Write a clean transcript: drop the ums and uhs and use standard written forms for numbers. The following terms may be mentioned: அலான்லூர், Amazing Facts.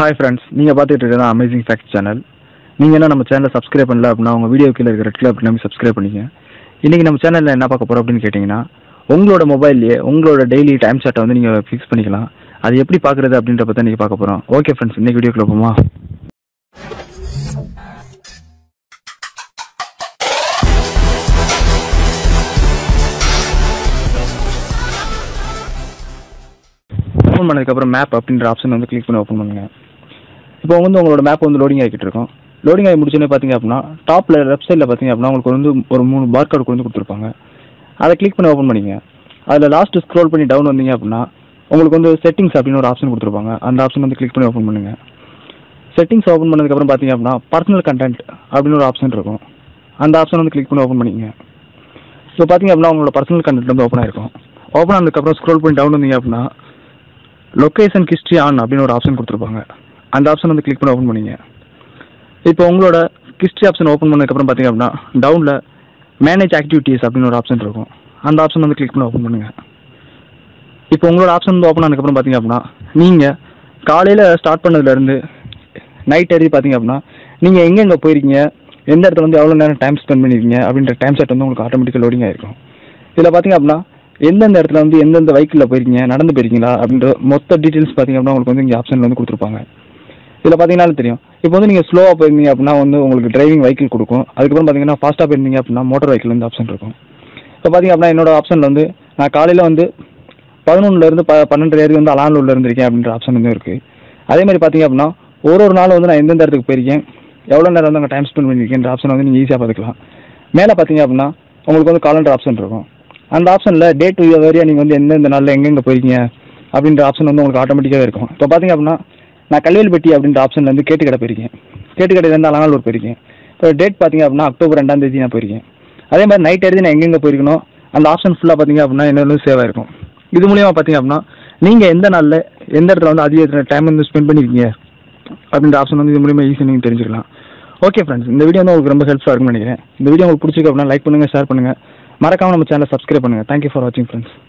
Hi friends, you are watching Amazing Facts channel. If you are subscribed to our channel, please subscribe to our video. If you are channel, your mobile, your daily time chart, fix it. How do you see it? Okay friends, let's go to the video. Open the map up in the option and click on open map. If you have a map on the loading, you can loading the top left side of the bar card. Click on open money. Last scroll down on the settings option. And the option click on open money. Settings open money, personal content option. And the option click on open money. So, personal content open. Open the scroll down on the location history on option கொடுத்திருப்பாங்க அந்த option click பண்ணி open பண்ணுங்க இப்போ உங்களோட history option open பண்ணதுக்கு அப்புறம் பாத்தீங்க அப்படினா டவுன்ல manage activities அப்படின ஒரு ஆப்ஷன் இருக்கும் அந்த ஆப்ஷன் click பண்ணி ஓபன் பண்ணுங்க இப்போ உங்களோட ஆப்ஷன் வந்து ஓபன் ஆனதுக்கு அப்புறம் பாத்தீங்க அப்படினா நீங்க காலையில ஸ்டார்ட் பண்ணதுல இருந்து நைட் வரை பாத்தீங்க அப்படினா நீங்க எங்க எங்க போயிருக்கீங்க எந்த இடத்துல வந்து எவ்வளவு நேரம் டைம் ஸ்பெண்ட் பண்ணிருக்கீங்க அப்படிங்கற டைம் செட் வந்து உங்களுக்கு ஆட்டோமேட்டிக்கா லோடிங் ஆயிருக்கும் இதுல பாத்தீங்க அப்படினா எந்த இடத்துல வந்து எந்த வெஹிக்கிள்ல போறீங்க நடந்து போறீங்களா அப்படிங்கற மொத்த டீடைல்ஸ் பாத்தீங்க அப்படினா உங்களுக்கு வந்து இங்க ஆப்ஷன்ல வந்து கொடுத்திருப்பாங்க இதுல பாத்தீங்கனா தெரியும் இப்போ வந்து நீங்க ஸ்லோவா போறீங்க அப்படினா வந்து உங்களுக்கு டிரைவிங் வெஹிக்கிள் கொடுக்கும் அதுக்கு அப்புறம் பாத்தீங்கனா ஃபாஸ்டா போறீங்க அப்படினா மோட்டார் வெஹிக்கிள் வந்து ஆப்ஷன் இருக்கும் இப்போ பாத்தீங்க அப்படினா என்னோட ஆப்ஷன்ல வந்து நான் காலையில வந்து 11ல இருந்து 12 வரைக்கும் வந்து அலான்லூர்ல இருந்திருக்கேன் அப்படிங்கற ஆப்ஷன் வந்து இருக்கு அதே மாதிரி பாத்தீங்க அப்படினா ஒவ்வொரு நாள் வந்து நான் எந்த இடத்துக்கு போறீங்க எவ்வளவு நேரம் வந்து அங்க டைம் ஸ்பெண்ட் பண்ணிருக்கேன்ற ஆப்ஷன் வந்து நீங்க ஈஸியா பாத்துக்கலாம் மேல பாத்தீங்க அப்படினா உங்களுக்கு வந்து காலண்டர் ஆப்ஷன் இருக்கும் And the option is day to your area and then I'll link the option on the automatic. So, Pathing Abna, Nakalil Betty have been the option and the Katica Perigin. Katica is an alarm perigin. So, date Pathing Abna, October and Dandina Perigin. I remember night in England Perigno and the option full of Pathing Abna and Lusaverco. Idumula Pathing Abna, Ninga and then I'll end the round the time in the spend penny year. I've been the option on the Mumma is in Intelligent. Okay, friends, in the video no grammar helps for money. The video will put you up and like Punga, share Punga. Subscribe to our channel. Thank you for watching, friends.